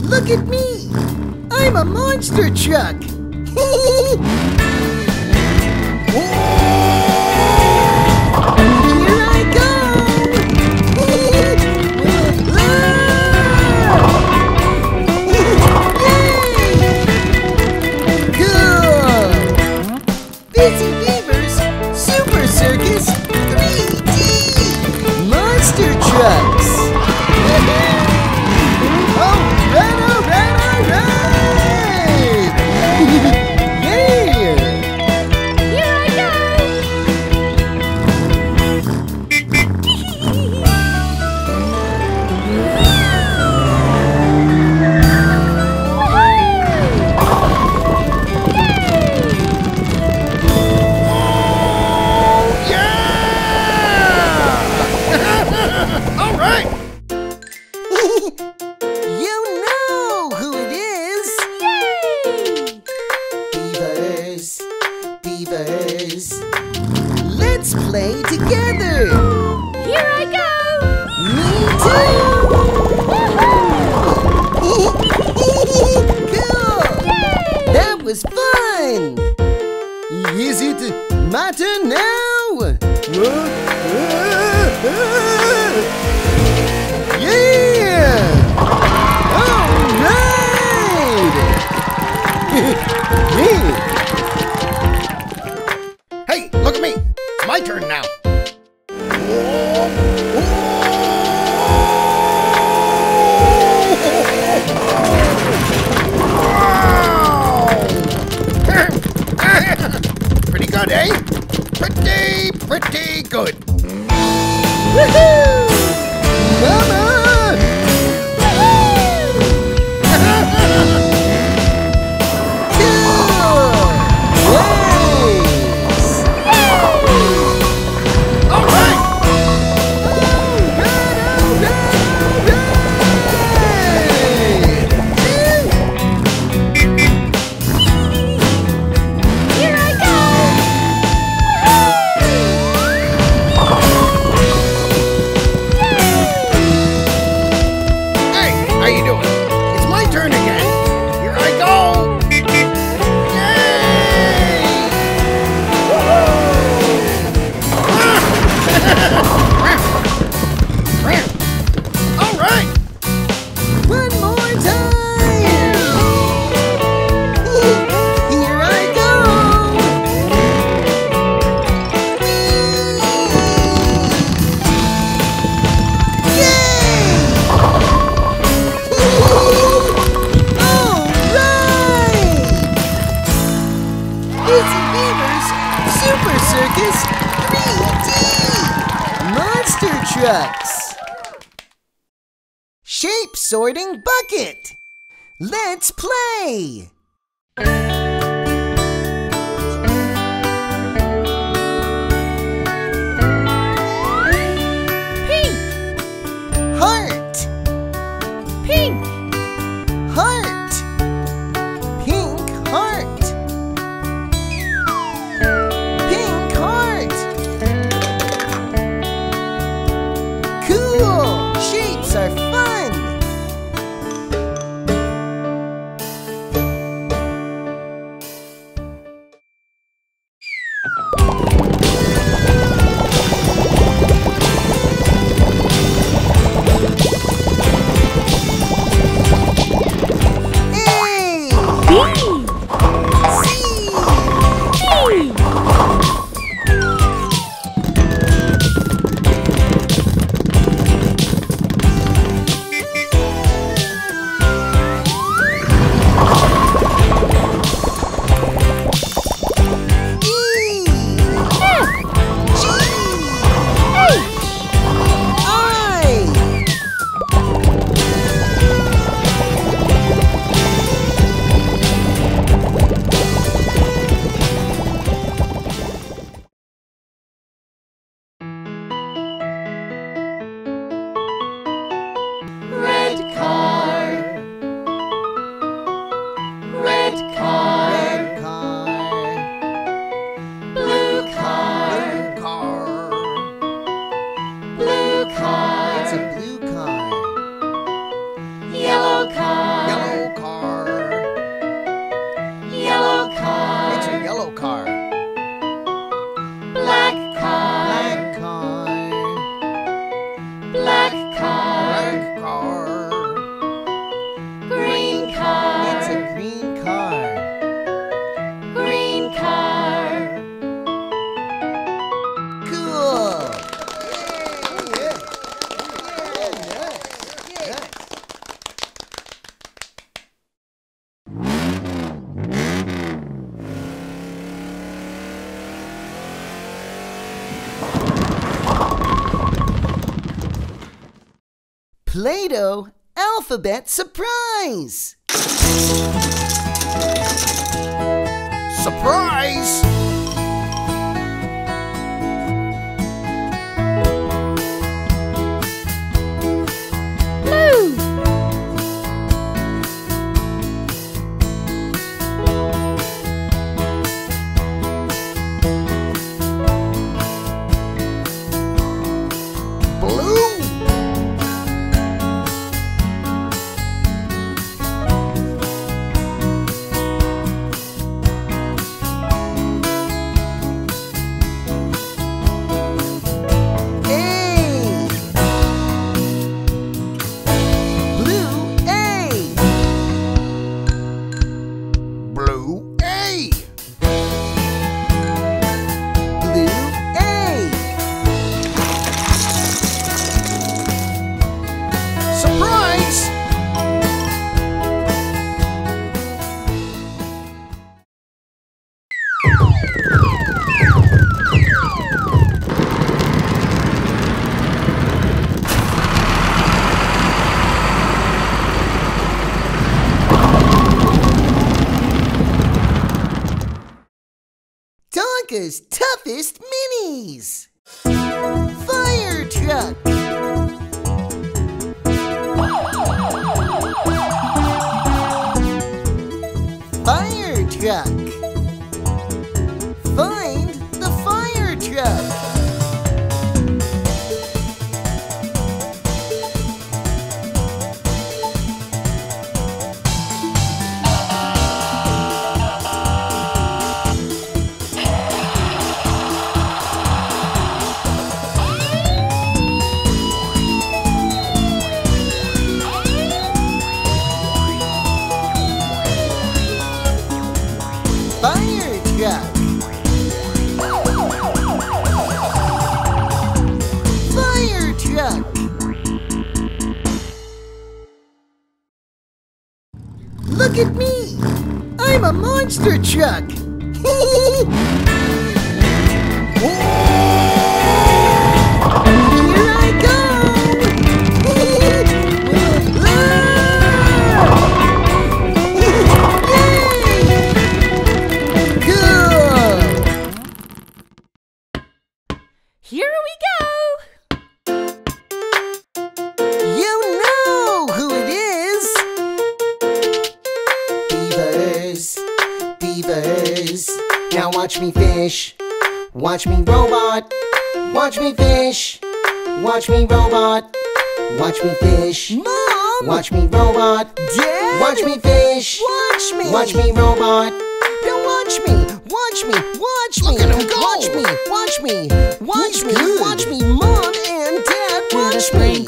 Look at me! I'm a monster truck! Let's play together! Here I go! Me too! Cool! Yay! That was fun! Is it matter now? Yeah! All right! Yeah! My turn now. Pretty good, eh? Pretty good. Woohoo! Mama! Shape sorting bucket. Let's play. Pink heart. Pink heart. Pink heart. Pink heart. Cool. Shapes are fun. Play-Doh Alphabet Surprise! Surprise! Blue! Tonka's Toughest Minis! Fire Truck! Fire Truck! Find the Fire Truck. Look at me! I'm a monster truck! Here I go! Yay! Go! Here we go! Now watch me fish, watch me robot, watch me fish, watch me robot, watch me fish. Mom! Watch me robot. Dad! Watch me fish, watch me robot. Now watch me, watch me, watch me. Look at him go. Watch me, watch me, watch me, watch me. Mom and Dad, watch me.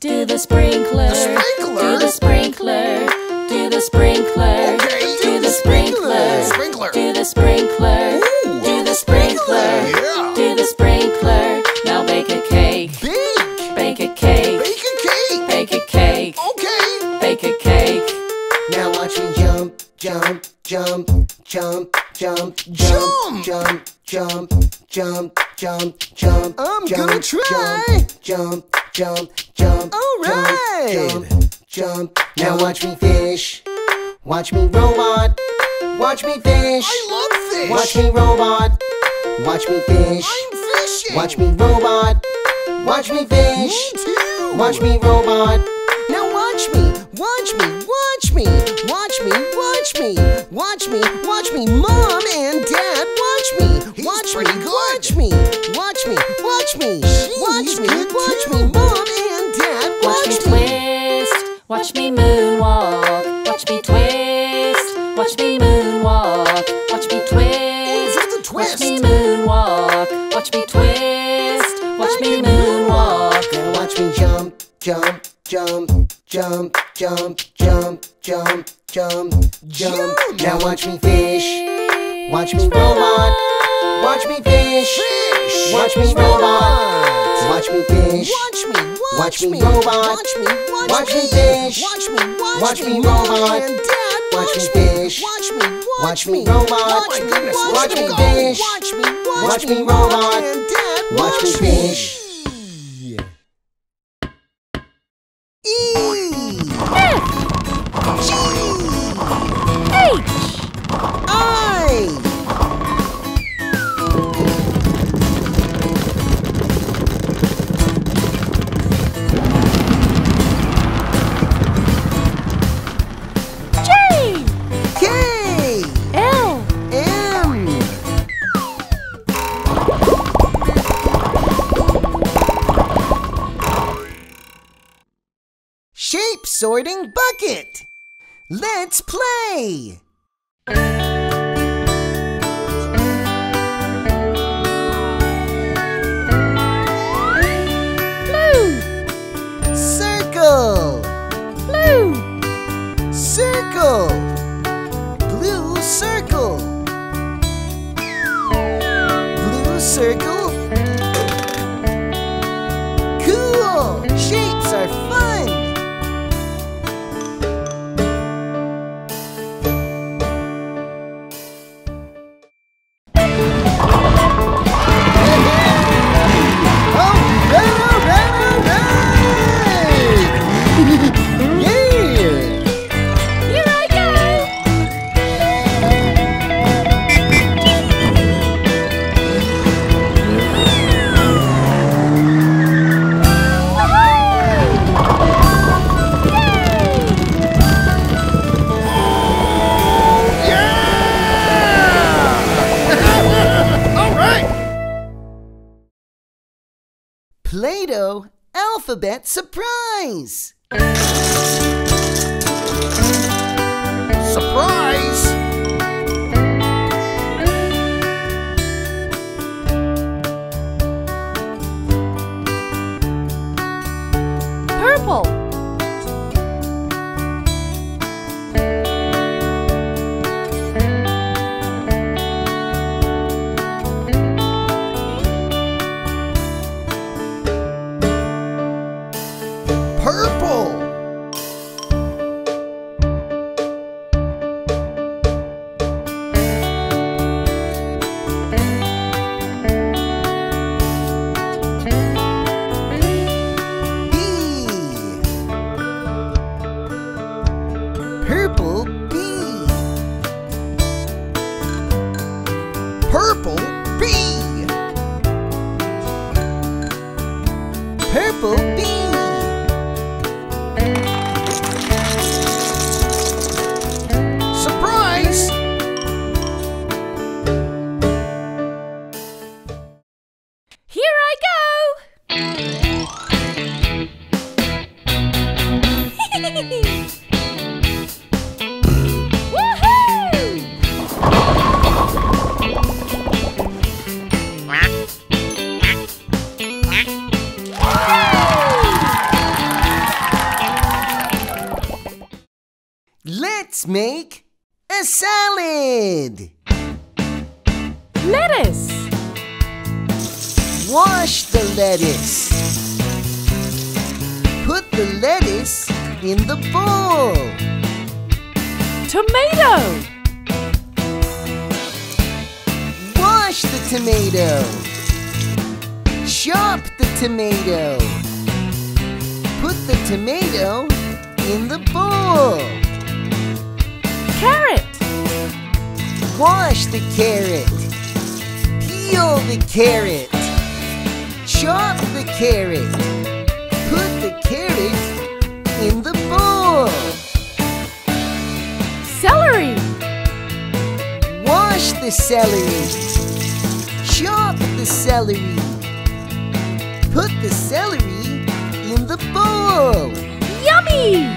Do the sprinkler, do the sprinkler, do the sprinkler, do the sprinkler. Sprinkler. Do the sprinkler. Ooh. Do the sprinkler. Yeah. Do the sprinkler. Now bake a cake. Bake. Bake a cake. Bake a cake. Bake a cake. Okay. Bake a cake. Now watch me jump, jump, jump, jump, jump, jump, jump, jump, jump, jump, jump. I'm gonna try. Jump, jump, jump. All right. Jump, jump. Now watch me fish. Watch me robot. Watch me fish. I love fish. Watch me robot. Watch me fish. I'm fishing. Watch me robot. Watch me fish. Me too. Watch me robot. Now watch me. Watch me. Watch me. Watch me. Watch me. Watch me. Watch me. Mom and Dad, watch me. Watch me. Watch me. Watch me. Watch me. Watch me. Watch me. Mom and Dad, watch me. Watch me twist. Watch me moonwalk. Watch me twist. Watch me moonwalk, watch me twist. Oh, twist. Watch me moonwalk, watch me twist. Watch me moonwalk. Now watch me jump, jump, jump, jump, jump, jump, jump, jump, jump. Now watch me fish, watch me robot, watch me fish, watch me robot. Watch me fish. Watch me robot. Watch me fish. Watch me robot. Watch me fish. Watch me robot. Watch me fish. Watch me robot. Watch me fish. sorting bucket. Let's play! Blue. Circle. Blue. Circle. Blue circle. Blue circle. Cool! Shapes are fun! Play-Doh Alphabet Surprise! Surprise! Purple! Purple B. Purple B. Surprise! Here I go! Let's make a salad! Lettuce! Wash the lettuce. Put the lettuce in the bowl. Tomato! Wash the tomato. Chop the tomato. Put the tomato in the bowl. Carrot! Wash the carrot. Peel the carrot. Chop the carrot. Put the carrot in the bowl. Celery! Wash the celery. Chop the celery. Put the celery in the bowl. Yummy!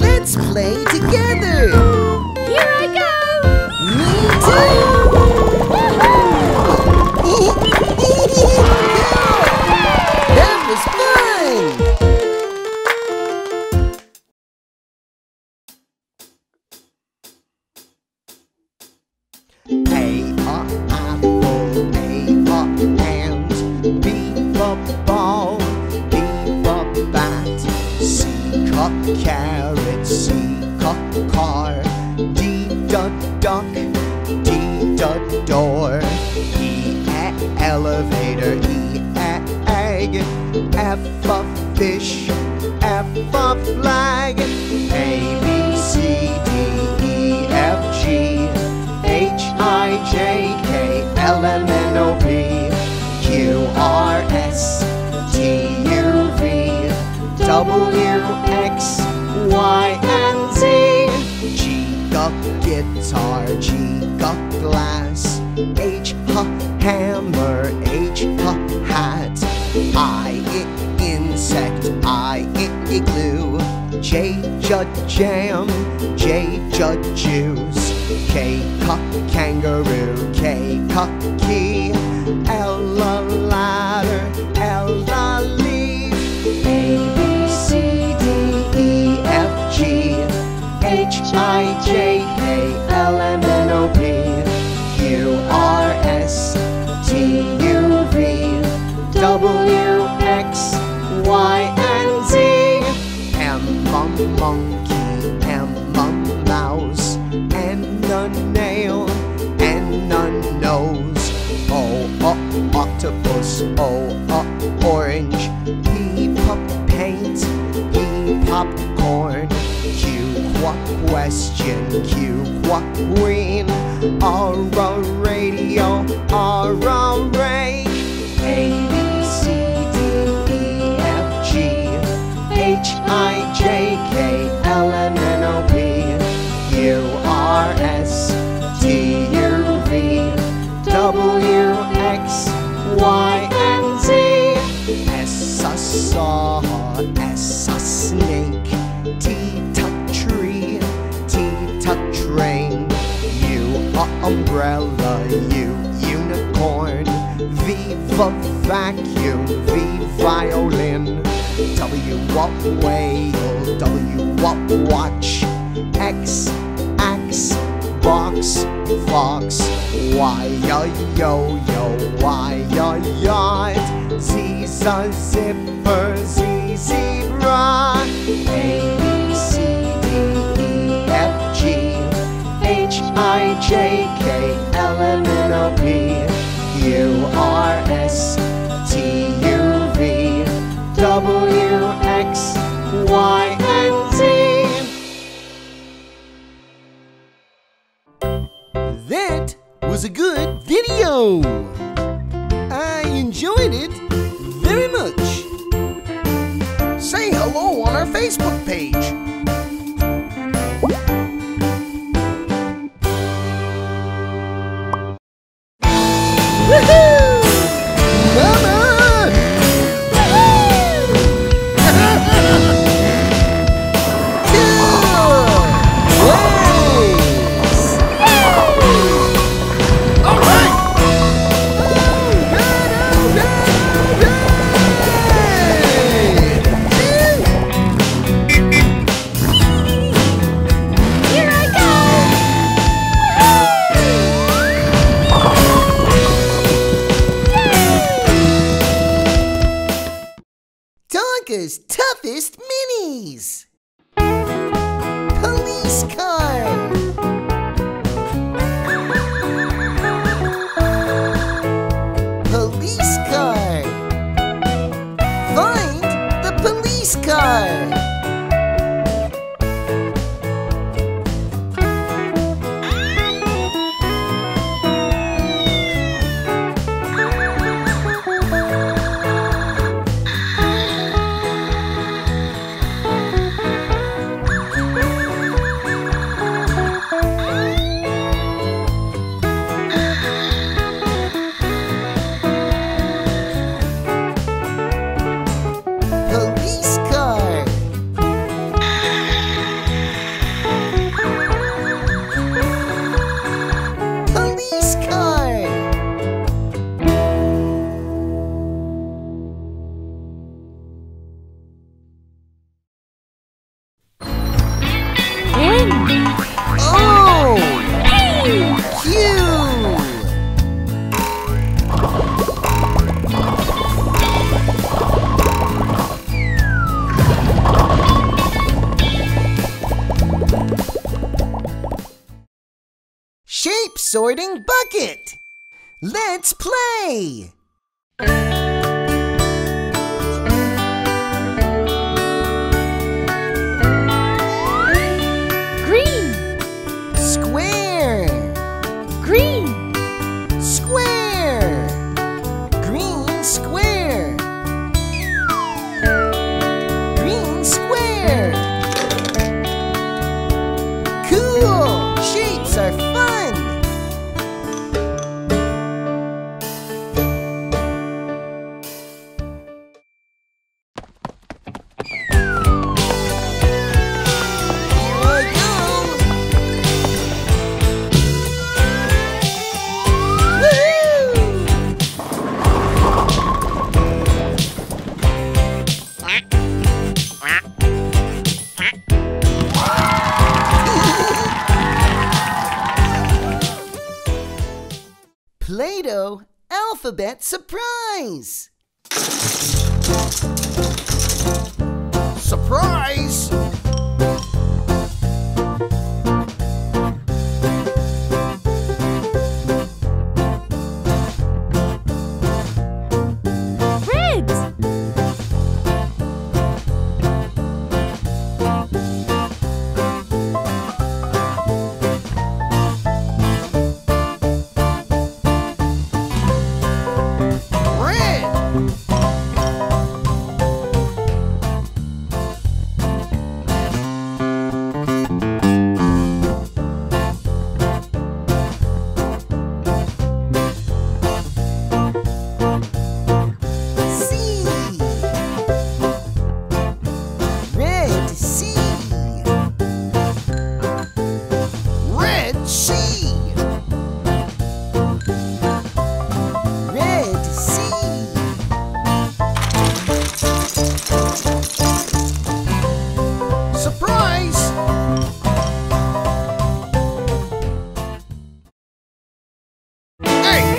Let's play together! Here I go! carrot, C, cup, car, D, duck, duck, D, duck, door, E, elevator, E, egg, F, of fish, F, of flag, A, B, C, D, E, F, G, H, I, J, K, L, M, N, O, P, Q, R, S, T, U, V, W, X, Y, and Z, G, duck, guitar, G, duck, glass, H, H, hammer, H, H, hat, I, I, insect, I, igloo, J, J, jam, J, J, juice, K, K, kangaroo, K, K, key, L, ladder, L, leaf, A, B, C, D, E, F, G, H, I, J, K, L, M, N, O, P, Q, R, S, T, U, V, W, X, Y, and Z, M, monkey, M, mouse, N, a nail, N, a nose, O, octopus, O, orange, P, paint, P, popcorn, Q, question, Q, queen, R, radio, R, rake, A, B, C, D, E, F, G, H, I, J, K, L, M, N, O, P, Q, R, S, T, U, V, W, X, Y, and Z, S, a saw, S, a snake, T, tuck, tree, T, tuck, train, U, umbrella, U, unicorn, V, vacuum, V, violin, W, whale, W, watch, X, axe, box, fox, Y, yo-yo, Y, yacht, Z, zipper, Z, zebra, A, B, C, D, E, F, G, H, I, J, K, L, M, N, O, P, Q, R, S, T, U, V, W, X, Y, and Z. That was a good video. I enjoyed it very much. Say hello on our Facebook page. Toughest minis. Police car. Police car. Find the police car. grape sorting bucket. Let's play! Green. Square. Green. Square. Green square. Green square. Cool! Shapes are fun! Play-Doh Alphabet Surprise! Surprise!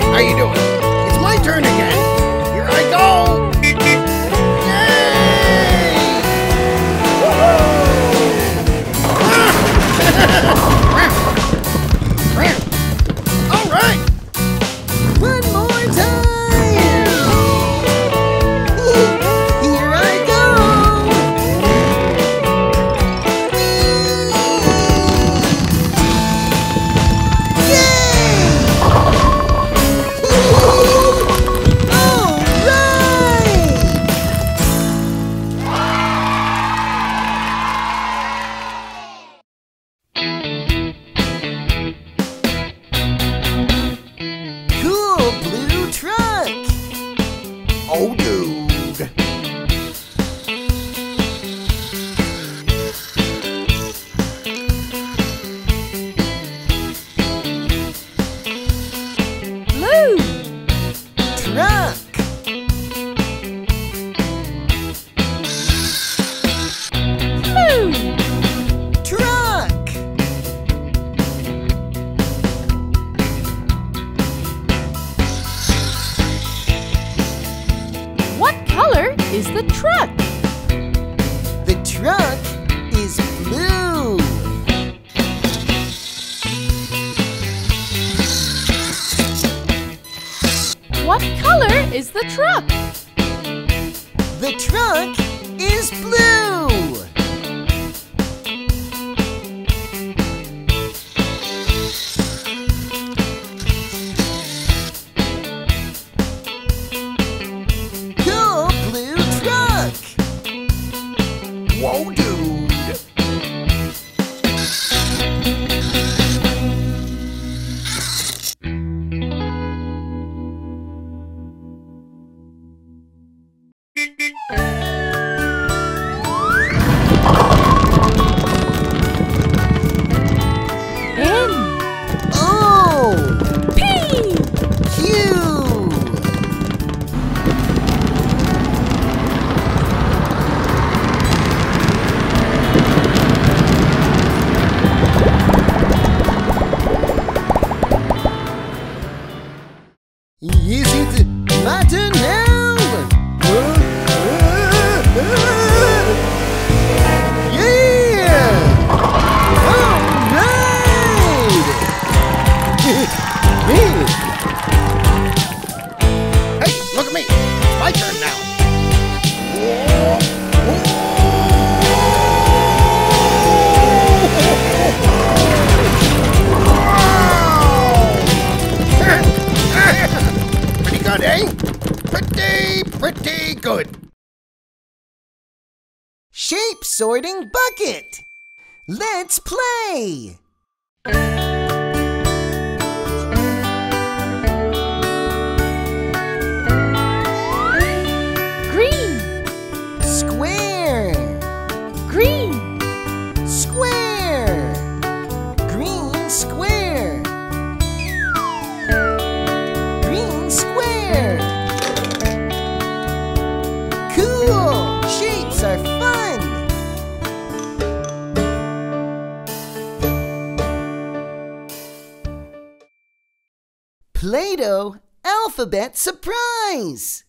How you doing? It's my turn again. Here I go. Yay! Woohoo! All right. One more time. Here I go. Yay! Oh, dude. Blue truck. Blue truck. Is the truck. The truck is blue. What color is the truck? The truck is blue. Whoa, dude! Hey, look at me. It's my turn now. Pretty good, eh? Pretty good. Shape sorting bucket. Let's play! Green! Square! Green! Square! Green square! Green square! Cool! Shapes are fun! Play-Doh Alphabet Surprise!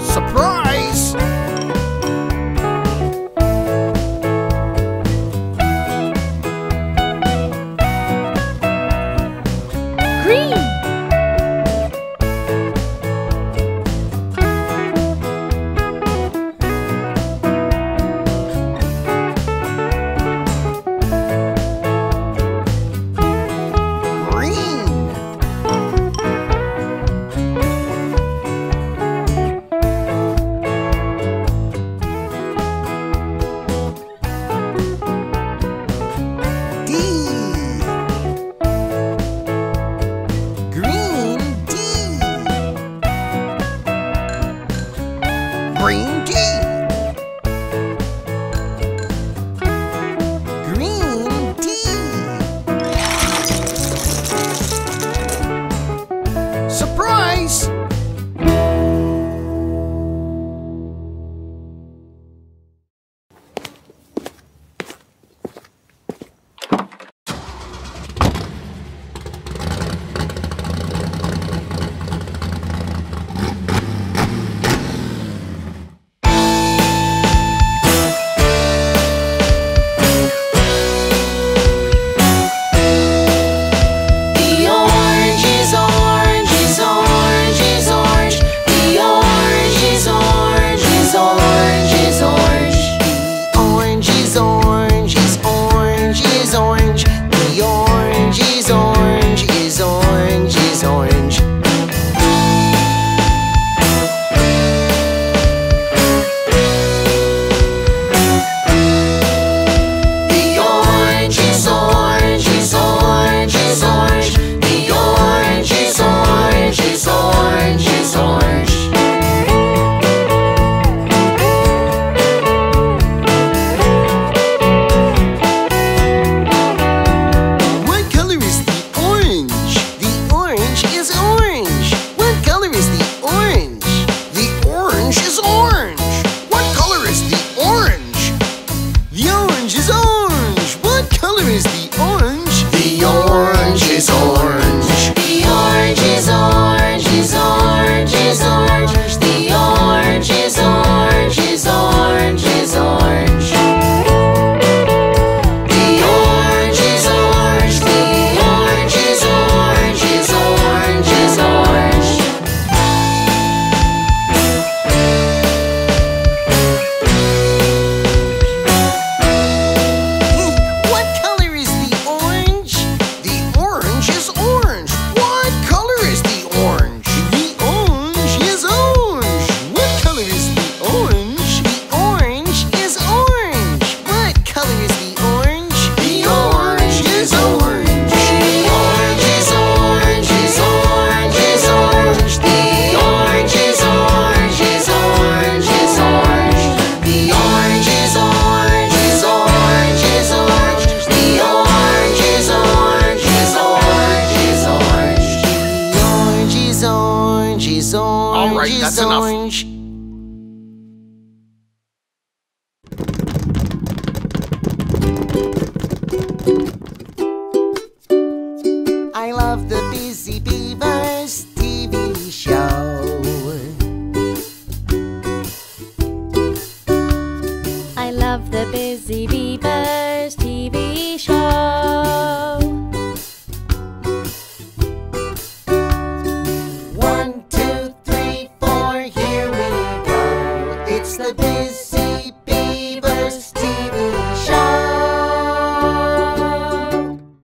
Surprise! Green! That's enough.